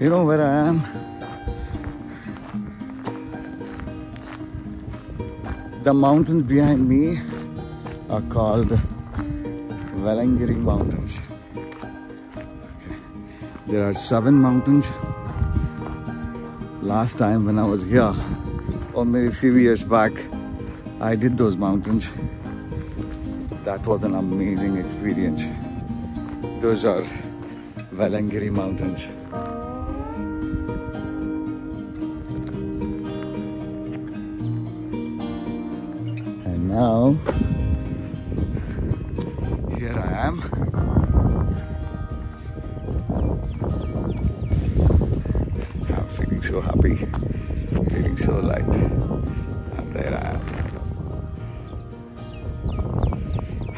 You know where I am? The mountains behind me are called Velliangiri Mountains. Okay. There are 7 mountains. Last time when I was here, or maybe a few years back, I did those mountains. That was an amazing experience. Those are Velliangiri Mountains. And now, here I am. I'm feeling so happy, feeling so light. And there I am.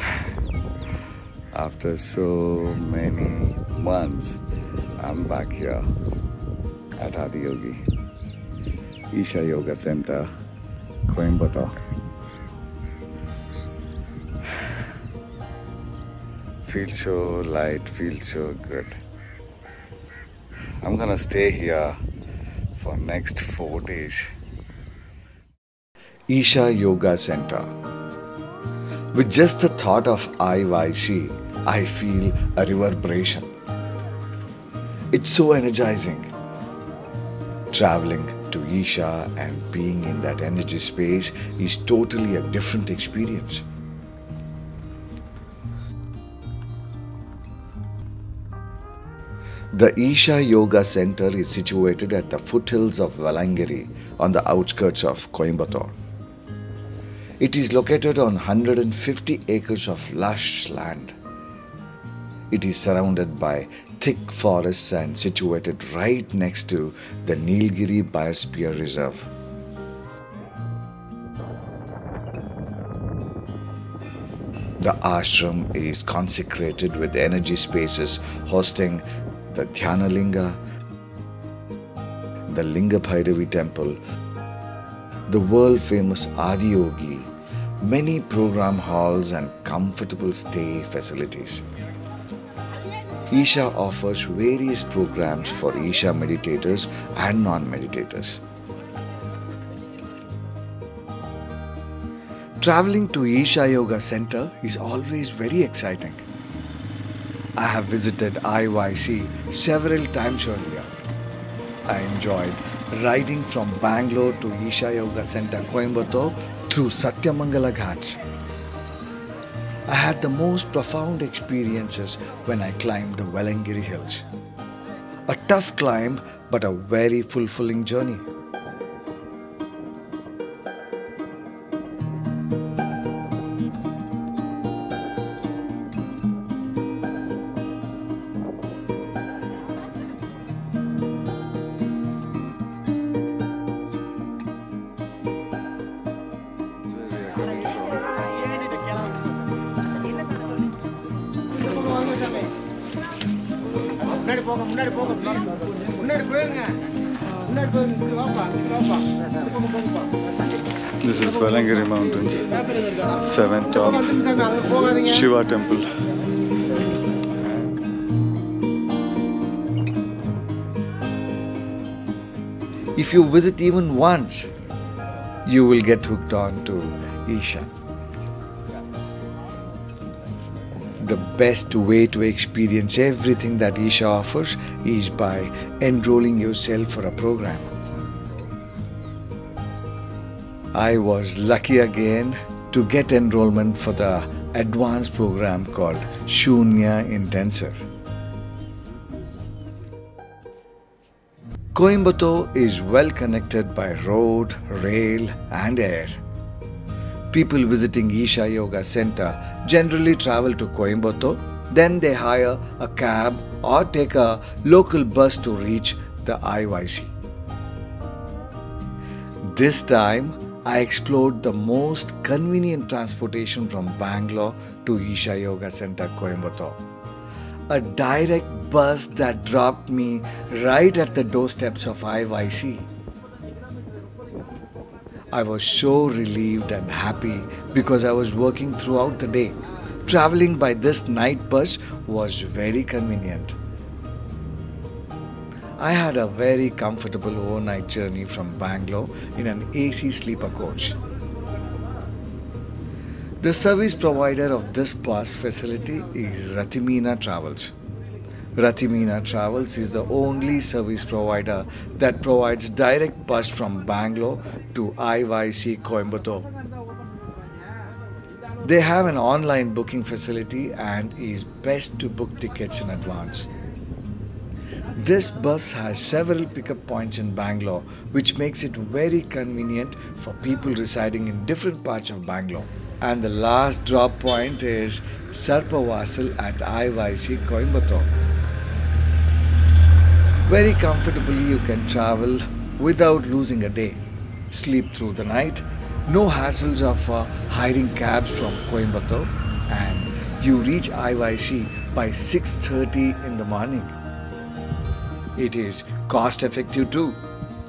After so many months, I'm back here at Adiyogi, Isha Yoga Center, Coimbatore. Feel so light, feel so good. I'm gonna stay here for next 4 days. Isha Yoga Center. With just the thought of IYC, I feel a reverberation. It's so energizing. Traveling to Isha and being in that energy space is totally a different experience. The Isha Yoga Center is situated at the foothills of Velliangiri on the outskirts of Coimbatore. It is located on 150 acres of lush land. It is surrounded by thick forests and situated right next to the Nilgiri Biosphere Reserve. The ashram is consecrated with energy spaces hosting the Dhyanalinga, the Linga Bhairavi Temple, the world-famous Adiyogi, many program halls and comfortable stay facilities. Isha offers various programs for Isha meditators and non-meditators. Traveling to Isha Yoga Center is always very exciting. I have visited IYC several times earlier. I enjoyed riding from Bangalore to Isha Yoga Center Coimbatore through Satyamangala Ghats. I had the most profound experiences when I climbed the Velliangiri Hills. A tough climb, but a very fulfilling journey. This is Velliangiri Mountains, 7th top Shiva Temple. If you visit even once, you will get hooked on to Isha. The best way to experience everything that Isha offers is by enrolling yourself for a program. I was lucky again to get enrollment for the advanced program called Shunya Intensive. Coimbatore is well connected by road, rail and air. People visiting Isha Yoga Center generally travel to Coimbatore, then they hire a cab or take a local bus to reach the IYC. This time, I explored the most convenient transportation from Bangalore to Isha Yoga Center Coimbatore. A direct bus that dropped me right at the doorsteps of IYC. I was so relieved and happy because I was working throughout the day. Traveling by this night bus was very convenient. I had a very comfortable overnight journey from Bangalore in an AC sleeper coach. The service provider of this bus facility is Rathimeena Travels. Rathimeena Travels is the only service provider that provides direct bus from Bangalore to IYC Coimbatore. They have an online booking facility and it is best to book tickets in advance. This bus has several pickup points in Bangalore, which makes it very convenient for people residing in different parts of Bangalore. And the last drop point is Sarpa Vasal at IYC Coimbatore. Very comfortably you can travel without losing a day, sleep through the night, no hassles of hiring cabs from Coimbatore, and you reach IYC by 6:30 in the morning. It is cost effective too.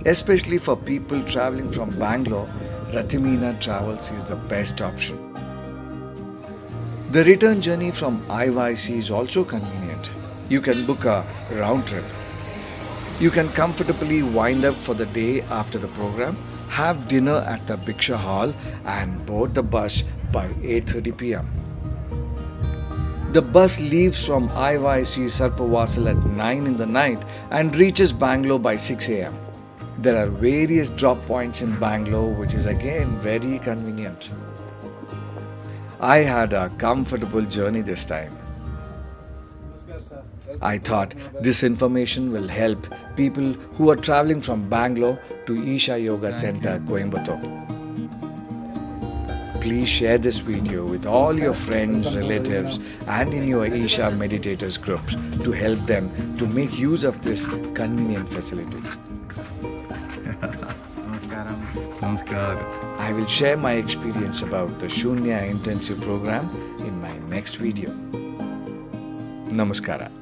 Especially for people traveling from Bangalore, Rathimeena Travels is the best option. The return journey from IYC is also convenient. You can book a round trip. You can comfortably wind up for the day after the program, have dinner at the Biksha Hall and board the bus by 8:30 p.m. The bus leaves from IYC Sarpa Vasal at 9 in the night and reaches Bangalore by 6 a.m. There are various drop points in Bangalore, which is again very convenient. I had a comfortable journey this time. I thought this information will help people who are traveling from Bangalore to Isha Yoga Center, Coimbatore. Please share this video with all your friends, relatives and in your Isha meditators groups to help them to make use of this convenient facility. Namaskaram. Namaskar. I will share my experience about the Shunya Intensive program in my next video. Namaskara.